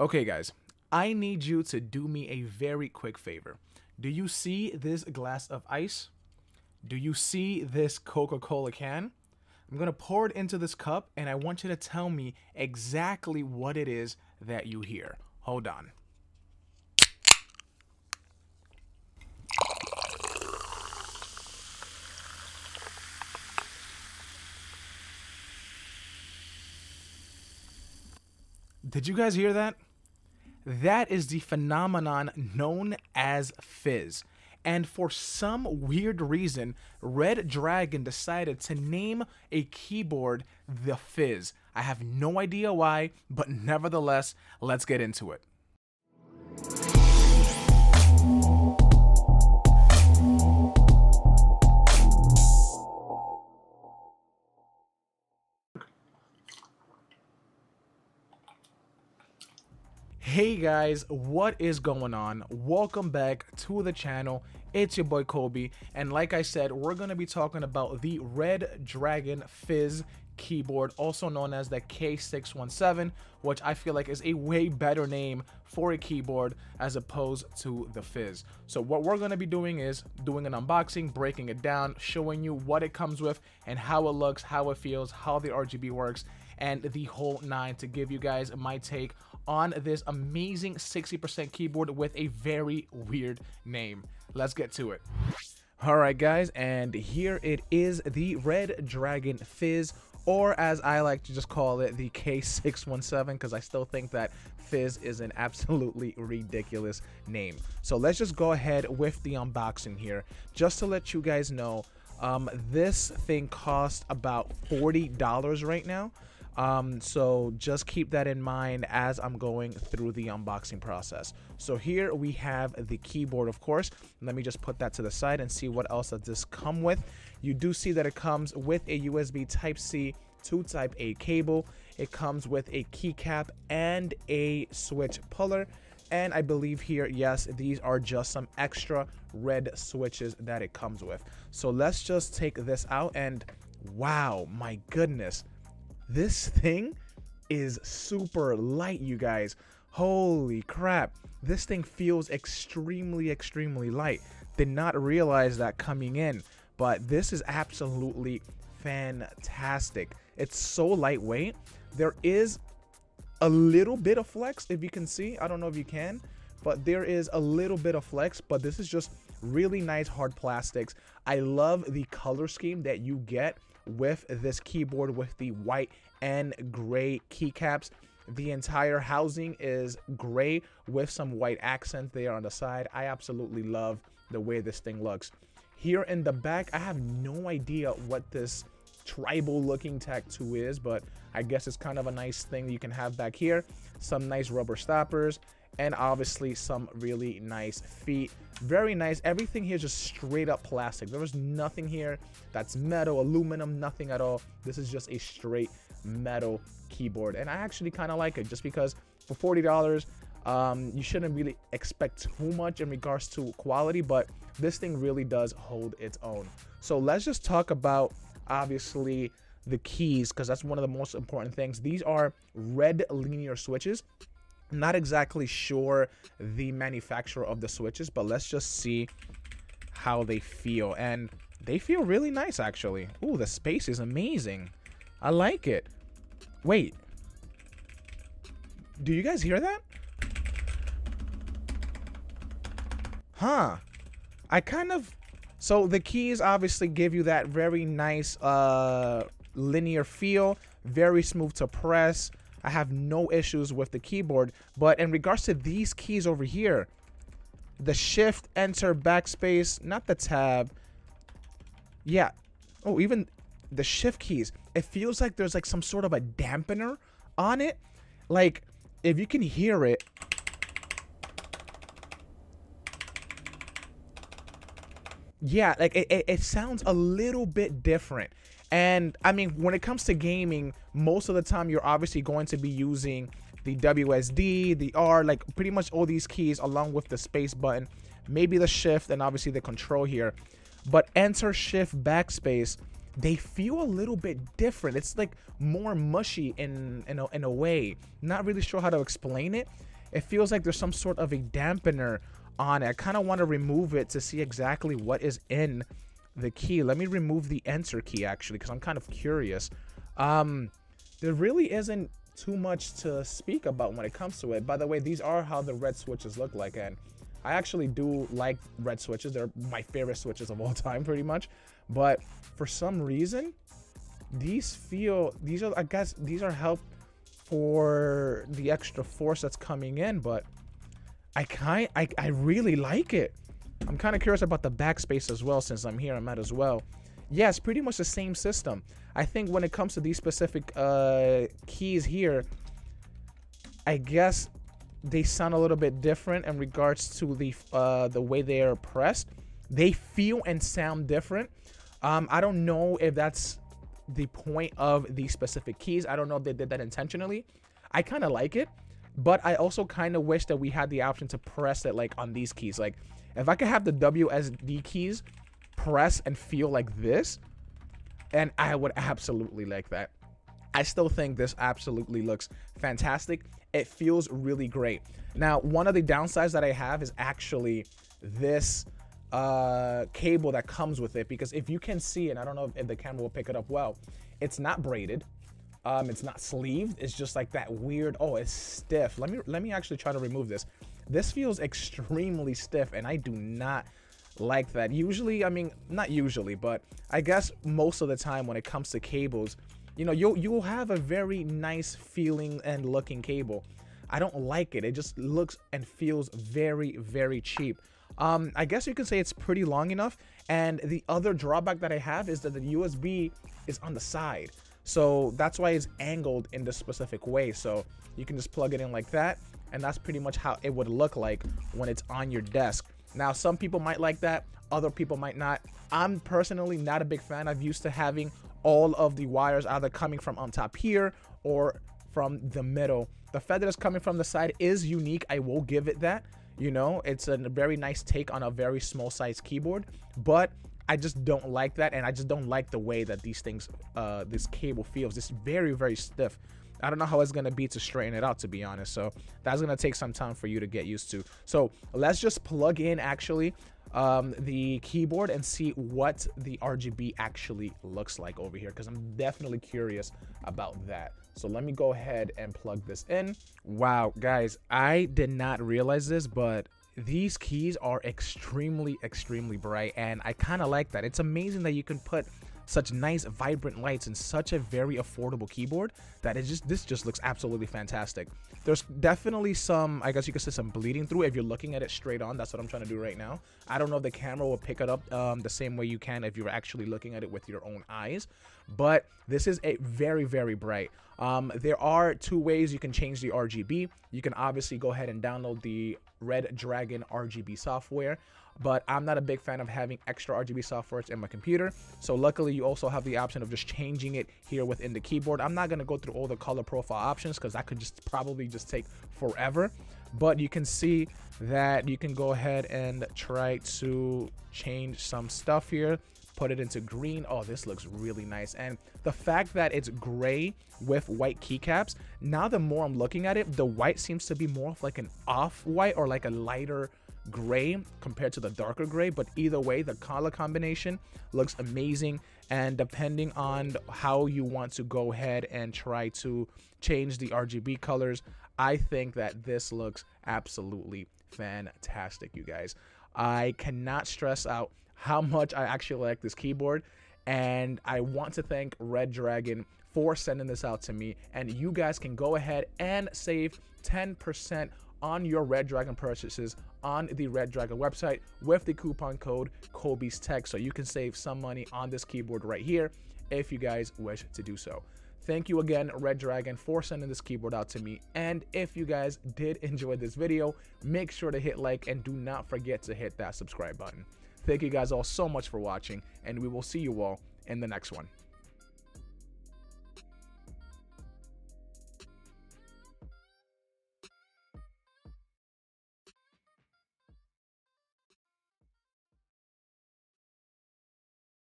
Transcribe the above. Okay guys, I need you to do me a very quick favor. Do you see this glass of ice? Do you see this Coca-Cola can? I'm gonna pour it into this cup and I want you to tell me exactly what it is that you hear. Hold on. Did you guys hear that? That is the phenomenon known as Fizz. And for some weird reason, Redragon decided to name a keyboard the Fizz. I have no idea why, but nevertheless, let's get into it. Hey guys, what is going on? Welcome back to the channel. It's your boy Kobe, and like I said, we're going to be talking about the Redragon Fizz keyboard, also known as the K617, which I feel like is a way better name for a keyboard as opposed to the Fizz. So what we're going to be doing is doing an unboxing, breaking it down, showing you what it comes with and how it looks, how it feels, how the RGB works, and the whole nine, to give you guys my take on this amazing 60% keyboard with a very weird name. Let's get to it. All right guys, and here it is, the Redragon Fizz, or as I like to just call it, the K617, because I still think that Fizz is an absolutely ridiculous name. So let's just go ahead with the unboxing here. Just to let you guys know, this thing costs about $40 right now. So just keep that in mind as I'm going through the unboxing process. So here we have the keyboard, of course. Let me just put that to the side and see what else does this come with. You do see that it comes with a USB Type-C to Type-A cable. It comes with a keycap and a switch puller. And I believe here, yes, these are just some extra red switches that it comes with. So let's just take this out and wow, my goodness. This thing is super light, you guys. Holy crap. This thing feels extremely, extremely light. Did not realize that coming in, but this is absolutely fantastic. It's so lightweight. There is a little bit of flex, if you can see. I don't know if you can, but there is a little bit of flex, but this is just really nice hard plastics. I love the color scheme that you get with this keyboard, with the white and gray keycaps. The entire housing is gray with some white accent there on the side. I absolutely love the way this thing looks. Here in the back, I have no idea what this tribal looking tattoo is, but I guess it's kind of a nice thing you can have back here. Some nice rubber stoppers and obviously some really nice feet. Very nice. Everything here is just straight up plastic. There is nothing here that's metal, aluminum, nothing at all. This is just a straight metal keyboard, and I actually kind of like it, just because for $40 you shouldn't really expect too much in regards to quality, but this thing really does hold its own. So let's just talk about obviously the keys, because that's one of the most important things. These are red linear switches. Not exactly sure the manufacturer of the switches, but let's just see how they feel, and they feel really nice actually. Ooh, the space is amazing. I like it. Wait, do you guys hear that? Huh. I kind of... So the keys obviously give you that very nice linear feel, very smooth to press. I have no issues with the keyboard, but in regards to these keys over here, the shift, enter, backspace, not the tab. Yeah. Oh, even the shift keys. It feels like there's like some sort of a dampener on it. Like, if you can hear it. Yeah, like it sounds a little bit different. And I mean, when it comes to gaming, most of the time you're obviously going to be using the WSD, the R, like pretty much all these keys along with the space button, maybe the shift, and obviously the control here. But enter, shift, backspace, they feel a little bit different. It's like more mushy in a way. Not really sure how to explain it. it feels like there's some sort of a dampener on it. I kind of want to remove it to see exactly what is in the key. Let me remove the enter key actually, because I'm kind of curious. There really isn't too much to speak about when it comes to it. By the way, these are how the red switches look like, and I actually do like red switches. They're my favorite switches of all time pretty much, but for some reason these are, I guess these are help for the extra force that's coming in, but I really like it. I'm kind of curious about the backspace as well, since I'm here I might as well. Yeah, it's pretty much the same system. I think when it comes to these specific keys here, I guess they sound a little bit different in regards to the way they are pressed. They feel and sound different. I don't know if that's the point of these specific keys. I don't know if they did that intentionally. I kind of like it, but I also kind of wish that we had the option to press it like on these keys. Like if I could have the WSD keys press and feel like this, and I would absolutely like that. I still think this absolutely looks fantastic. It feels really great. Now, one of the downsides that I have is actually this cable that comes with it, because if you can see, and I don't know if the camera will pick it up well, it's not braided, it's not sleeved, it's just like that weird, oh, it's stiff. Let me actually try to remove this. This feels extremely stiff, and I do not like that. Usually, I mean, not usually, but I guess most of the time when it comes to cables, you know, you'll have a very nice feeling and looking cable. I don't like it. It just looks and feels very, very cheap. I guess you can say it's pretty long enough. And the other drawback that I have is that the USB is on the side. So that's why it's angled in this specific way. So you can just plug it in like that. And that's pretty much how it would look like when it's on your desk. Now, some people might like that. Other people might not. I'm personally not a big fan. I've used to having all of the wires either coming from on top here or from the middle. The fact that it's coming from the side is unique. I will give it that. You know, it's a very nice take on a very small size keyboard, but I just don't like that. And I just don't like the way that these things, this cable feels. It's very, very stiff. I don't know how it's going to be to straighten it out, to be honest. So that's going to take some time for you to get used to. So let's just plug in actually the keyboard and see what the RGB actually looks like over here, because I'm definitely curious about that. So let me go ahead and plug this in. Wow, guys, I did not realize this, but these keys are extremely, extremely bright. And I kind of like that. It's amazing that you can put such nice vibrant lights and such a very affordable keyboard that it just, this just looks absolutely fantastic. There's definitely some, I guess you could say, some bleeding through if you're looking at it straight on. That's what I'm trying to do right now. I don't know if the camera will pick it up the same way you can if you're actually looking at it with your own eyes, but this is a very, very bright. There are two ways you can change the RGB. You can obviously go ahead and download the Redragon RGB software, but I'm not a big fan of having extra RGB software in my computer. So luckily you also have the option of just changing it here within the keyboard. I'm not going to go through all the color profile options because that could just probably just take forever, but you can see that you can go ahead and try to change some stuff here, put it into green. Oh, this looks really nice. And the fact that it's gray with white keycaps, now the more I'm looking at it, the white seems to be more of like an off-white or like a lighter gray compared to the darker gray. But either way, the color combination looks amazing, and depending on how you want to go ahead and try to change the RGB colors, I think that this looks absolutely fantastic, you guys. I cannot stress out how much I actually like this keyboard, and I want to thank Redragon for sending this out to me. And you guys can go ahead and save 10% on your Redragon purchases on the Redragon website with the coupon code Cobiestech, so you can save some money on this keyboard right here if you guys wish to do so. Thank you again, Redragon, for sending this keyboard out to me. And if you guys did enjoy this video, make sure to hit like, and do not forget to hit that subscribe button. Thank you guys all so much for watching, and we will see you all in the next one.